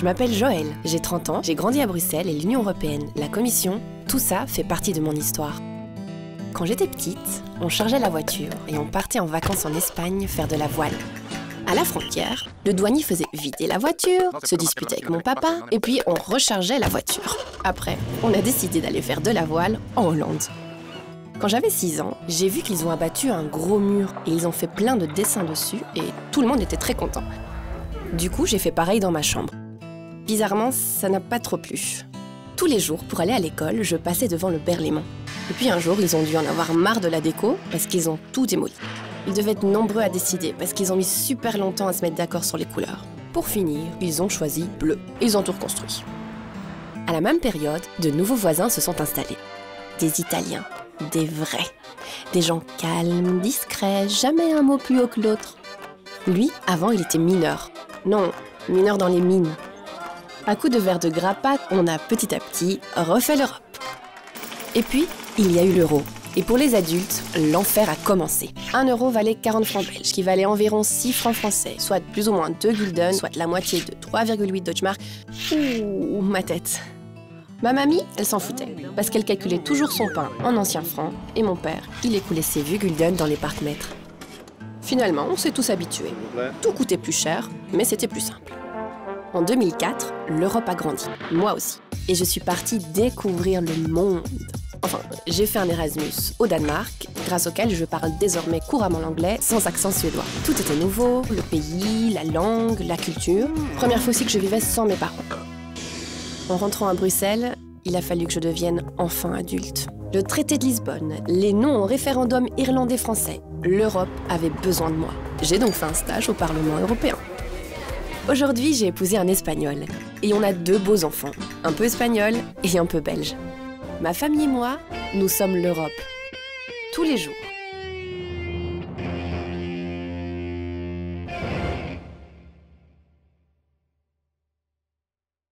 Je m'appelle Joëlle, j'ai 30 ans, j'ai grandi à Bruxelles et l'Union européenne, la Commission, tout ça fait partie de mon histoire. Quand j'étais petite, on chargeait la voiture et on partait en vacances en Espagne faire de la voile. À la frontière, le douanier faisait vider la voiture, se disputait avec mon papa et puis on rechargeait la voiture. Après, on a décidé d'aller faire de la voile en Hollande. Quand j'avais 6 ans, j'ai vu qu'ils ont abattu un gros mur et ils ont fait plein de dessins dessus et tout le monde était très content. Du coup, j'ai fait pareil dans ma chambre. Bizarrement, ça n'a pas trop plu. Tous les jours, pour aller à l'école, je passais devant le Berlaymont. Et puis un jour, ils ont dû en avoir marre de la déco parce qu'ils ont tout démoli. Ils devaient être nombreux à décider parce qu'ils ont mis super longtemps à se mettre d'accord sur les couleurs. Pour finir, ils ont choisi bleu. Ils ont tout reconstruit. À la même période, de nouveaux voisins se sont installés. Des Italiens, des vrais. Des gens calmes, discrets, jamais un mot plus haut que l'autre. Lui, avant, il était mineur. Non, mineur dans les mines. À coups de verre de grappin, on a petit à petit refait l'Europe. Et puis, il y a eu l'euro. Et pour les adultes, l'enfer a commencé. 1 euro valait 40 francs belges, qui valait environ 6 francs français, soit plus ou moins 2 guldens, soit la moitié de 3,8 Deutschmark. Ouh, ma tête. Ma mamie, elle s'en foutait, parce qu'elle calculait toujours son pain en anciens francs, et mon père, il écoulait ses vieux guldens dans les parcs-mètres. Finalement, on s'est tous habitués. Tout coûtait plus cher, mais c'était plus simple. En 2004, l'Europe a grandi, moi aussi. Et je suis partie découvrir le monde. Enfin, j'ai fait un Erasmus au Danemark, grâce auquel je parle désormais couramment l'anglais sans accent suédois. Tout était nouveau, le pays, la langue, la culture. Première fois aussi que je vivais sans mes parents. En rentrant à Bruxelles, il a fallu que je devienne enfin adulte. Le traité de Lisbonne, les noms au référendum irlandais-français, l'Europe avait besoin de moi. J'ai donc fait un stage au Parlement européen. Aujourd'hui, j'ai épousé un Espagnol et on a 2 beaux enfants, un peu espagnol et un peu belge. Ma famille et moi, nous sommes l'Europe, tous les jours.